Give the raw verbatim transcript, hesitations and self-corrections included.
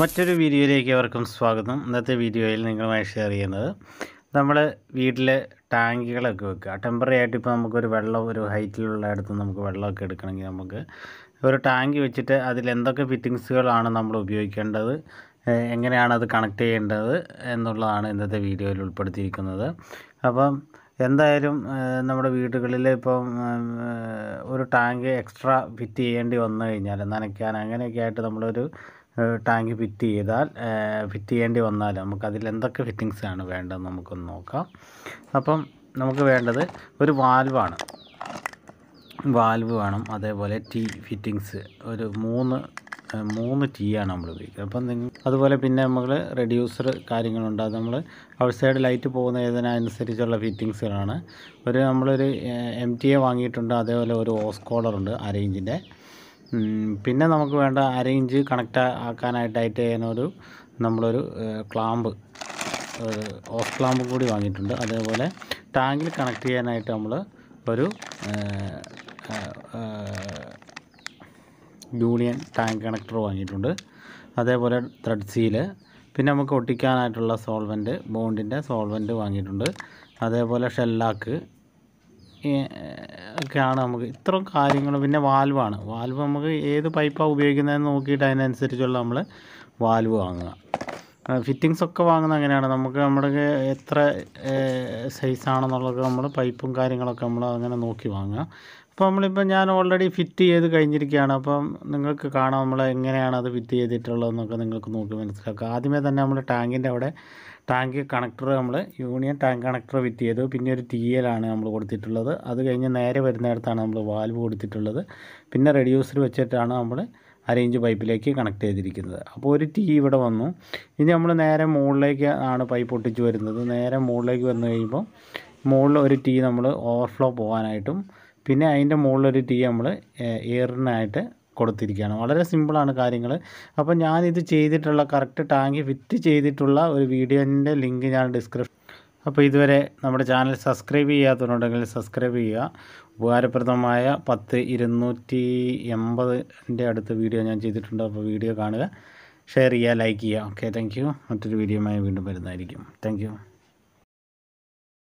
മറ്റൊരു വീഡിയോയിലേക്ക് അവർക്കും സ്വാഗതം. ഇന്നത്തെ വീഡിയോയിൽ നിങ്ങളുമായി ഷെയർ ചെയ്യുന്നത് നമ്മൾ വീട്ടിൽ ടാങ്കികളൊക്കെ വെക്കുക. ടെമ്പററി ആയിട്ട് ഇപ്പോൾ നമുക്കൊരു വെള്ളം ഒരു ഹൈറ്റിലുള്ള ഇടത്ത് നമുക്ക് വെള്ളമൊക്കെ എടുക്കണമെങ്കിൽ നമുക്ക് ഒരു ടാങ്ക് വെച്ചിട്ട് അതിലെന്തൊക്കെ ഫിറ്റിങ്സുകളാണ് നമ്മൾ ഉപയോഗിക്കേണ്ടത്, എങ്ങനെയാണ് അത് കണക്ട് ചെയ്യേണ്ടത് എന്നുള്ളതാണ് ഇന്നത്തെ വീഡിയോയിൽ ഉൾപ്പെടുത്തിയിരിക്കുന്നത്. അപ്പം എന്തായാലും നമ്മുടെ വീടുകളിൽ ഇപ്പം ഒരു ടാങ്ക് എക്സ്ട്രാ ഫിറ്റ് ചെയ്യേണ്ടി വന്നു കഴിഞ്ഞാൽ, നനയ്ക്കാൻ അങ്ങനെയൊക്കെ ആയിട്ട് നമ്മളൊരു ടാങ്ക് ഫിറ്റ് ചെയ്താൽ ഫിറ്റ് ചെയ്യേണ്ടി വന്നാൽ നമുക്കതിൽ എന്തൊക്കെ ഫിറ്റിങ്സാണ് വേണ്ടതെന്ന് നമുക്കൊന്ന് നോക്കാം. അപ്പം നമുക്ക് വേണ്ടത് ഒരു വാൽവാണ്, വാൽവ് വേണം. അതേപോലെ ടീ ഫിറ്റിങ്സ് ഒരു മൂന്ന് മൂന്ന് ടീ ആണ് നമ്മൾ ഉപയോഗിക്കുന്നത്. അപ്പം നിങ്ങൾ അതുപോലെ പിന്നെ നമ്മൾ റെഡ്യൂസർ കാര്യങ്ങളുണ്ട്. അത് നമ്മൾ ഔട്ട് സൈഡ് ലൈറ്റ് പോകുന്ന ഏതിനനുസരിച്ചുള്ള ഫിറ്റിങ്സുകളാണ്. ഒരു നമ്മളൊരു എം ടി എ വാങ്ങിയിട്ടുണ്ട്. അതേപോലെ ഒരു ഓസ് കോളറുണ്ട് അര ഇഞ്ചിൻ്റെ. പിന്നെ നമുക്ക് വേണ്ട അര ഇഞ്ച് കണക്റ്റ് ആക്കാനായിട്ട് ടൈറ്റ് ചെയ്യാനൊരു നമ്മളൊരു ക്ലാമ്പ്, ഓസ് ക്ലാമ്പും കൂടി വാങ്ങിയിട്ടുണ്ട്. അതേപോലെ ടാങ്കിൽ കണക്റ്റ് ചെയ്യാനായിട്ട് നമ്മൾ ഒരു യൂണിയൻ ടാങ്ക് കണക്ടർ വാങ്ങിയിട്ടുണ്ട്. അതേപോലെ ത്രെഡ് സീല്, പിന്നെ നമുക്ക് ഒട്ടിക്കാനായിട്ടുള്ള സോൾവെൻറ്റ്, ബോണ്ടിൻ്റെ സോൾവെൻറ്റ് വാങ്ങിയിട്ടുണ്ട്. അതേപോലെ ഷെല്ലാക്ക് ഒക്കെയാണ് നമുക്ക് ഇത്രയും കാര്യങ്ങൾ. പിന്നെ വാൽവാണ്. വാൽവ് നമുക്ക് ഏത് പൈപ്പാണ് ഉപയോഗിക്കുന്നതെന്ന് നോക്കിയിട്ട് അതിനനുസരിച്ചുള്ള നമ്മൾ വാൽവ് വാങ്ങുക. ഫിറ്റിങ്സൊക്കെ വാങ്ങുന്ന അങ്ങനെയാണ്. നമുക്ക് നമ്മുടെ എത്ര സൈസാണെന്നുള്ളത് നമ്മൾ പൈപ്പും കാര്യങ്ങളൊക്കെ നമ്മൾ അങ്ങനെ നോക്കി വാങ്ങുക. അപ്പോൾ നമ്മളിപ്പോൾ ഞാൻ ഓൾറെഡി ഫിറ്റ് ചെയ്ത് കഴിഞ്ഞിരിക്കുകയാണ്. അപ്പം നിങ്ങൾക്ക് കാണാം നമ്മൾ എങ്ങനെയാണ് അത് ഫിറ്റ് ചെയ്തിട്ടുള്ളതെന്നൊക്കെ നിങ്ങൾക്ക് നോക്കി മനസ്സിലാക്കുക. ആദ്യമേ തന്നെ നമ്മൾ ടാങ്കിൻ്റെ അവിടെ ടാങ്ക് കണക്ടർ നമ്മൾ യൂണിയൻ ടാങ്ക് കണക്ടർ ഫിറ്റ് ചെയ്തു. പിന്നെ ഒരു ടി എലാണ് നമ്മൾ കൊടുത്തിട്ടുള്ളത്. അത് കഴിഞ്ഞ് നേരെ വരുന്നിടത്താണ് നമ്മൾ വാൽവ് കൊടുത്തിട്ടുള്ളത്. പിന്നെ റെഡ്യൂസർ വെച്ചിട്ടാണ് നമ്മൾ അരയിഞ്ച് പൈപ്പിലേക്ക് കണക്ട് ചെയ്തിരിക്കുന്നത്. അപ്പോൾ ഒരു ടീ ഇവിടെ വന്നു. ഇനി നമ്മൾ നേരെ മുകളിലേക്ക് ആണ് പൈപ്പ് ഒട്ടിച്ച് വരുന്നത്. നേരെ മുകളിലേക്ക് വന്നു കഴിയുമ്പോൾ മുകളിൽ ഒരു ടീ നമ്മൾ ഓവർഫ്ലോ പോകാനായിട്ടും പിന്നെ അതിൻ്റെ മുകളിലൊരു ടീ നമ്മൾ എയറിനായിട്ട് കൊടുത്തിരിക്കുകയാണ്. വളരെ സിമ്പിളാണ് കാര്യങ്ങൾ. അപ്പോൾ ഞാനിത് ചെയ്തിട്ടുള്ള കറക്റ്റ് ടാങ്ക് ഫിറ്റ് ചെയ്തിട്ടുള്ള ഒരു വീഡിയോൻ്റെ ലിങ്ക് ഞാൻ ഡിസ്ക്രിപ്ഷൻ. അപ്പോൾ ഇതുവരെ നമ്മുടെ ചാനൽ സബ്സ്ക്രൈബ് ചെയ്യാത്തവരുണ്ടെങ്കിൽ സബ്സ്ക്രൈബ് ചെയ്യുക. ഉപകാരപ്രദമായ പത്ത് ഇരുന്നൂറ്റി എൺപതിൻ്റെ അടുത്ത് വീഡിയോ ഞാൻ ചെയ്തിട്ടുണ്ട്. അപ്പോൾ വീഡിയോ കാണുക, ഷെയർ ചെയ്യുക, ലൈക്ക് ചെയ്യുക. Okay, thank you. മറ്റൊരു വീഡിയോയുമായി വീണ്ടും വരുന്നതായിരിക്കും. Thank U.